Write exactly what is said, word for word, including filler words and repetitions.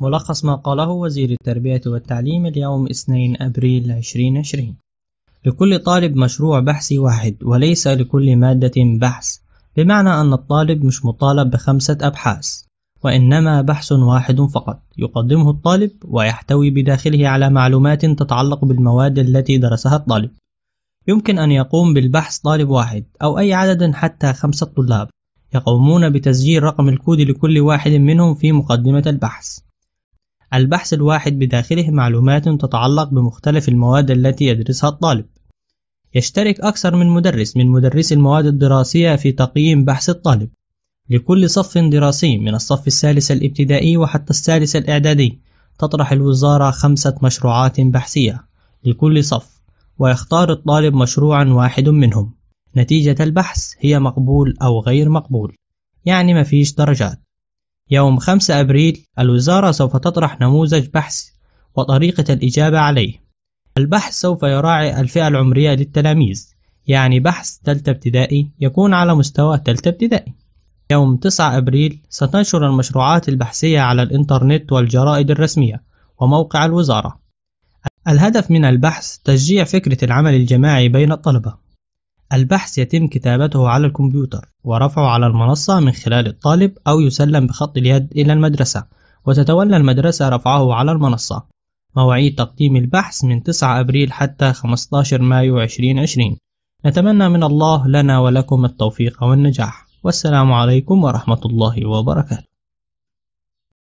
ملخص ما قاله وزير التربية والتعليم اليوم اثنين أبريل ألفين وعشرين. لكل طالب مشروع بحثي واحد وليس لكل مادة بحث، بمعنى أن الطالب مش مطالب بخمسة أبحاث وإنما بحث واحد فقط يقدمه الطالب ويحتوي بداخله على معلومات تتعلق بالمواد التي درسها الطالب. يمكن أن يقوم بالبحث طالب واحد أو أي عدد حتى خمسة طلاب يقومون بتسجيل رقم الكود لكل واحد منهم في مقدمة البحث. البحث الواحد بداخله معلومات تتعلق بمختلف المواد التي يدرسها الطالب. يشترك أكثر من مدرس من مدرسي المواد الدراسية في تقييم بحث الطالب. لكل صف دراسي من الصف الثالث الابتدائي وحتى الثالث الإعدادي تطرح الوزارة خمسة مشروعات بحثية لكل صف، ويختار الطالب مشروعا واحد منهم. نتيجة البحث هي مقبول أو غير مقبول، يعني مفيش درجات. يوم خمسة أبريل الوزارة سوف تطرح نموذج بحث وطريقة الإجابة عليه. البحث سوف يراعي الفئة العمرية للتلاميذ، يعني بحث ثالثة ابتدائي يكون على مستوى ثالثة ابتدائي. يوم تسعة أبريل ستنشر المشروعات البحثية على الإنترنت والجرائد الرسمية وموقع الوزارة. الهدف من البحث تشجيع فكرة العمل الجماعي بين الطلبة. البحث يتم كتابته على الكمبيوتر ورفعه على المنصة من خلال الطالب أو يسلم بخط اليد إلى المدرسة وتتولى المدرسة رفعه على المنصة. مواعيد تقديم البحث من تسعة أبريل حتى خمسة عشر مايو ألفين وعشرين. نتمنى من الله لنا ولكم التوفيق والنجاح، والسلام عليكم ورحمة الله وبركاته.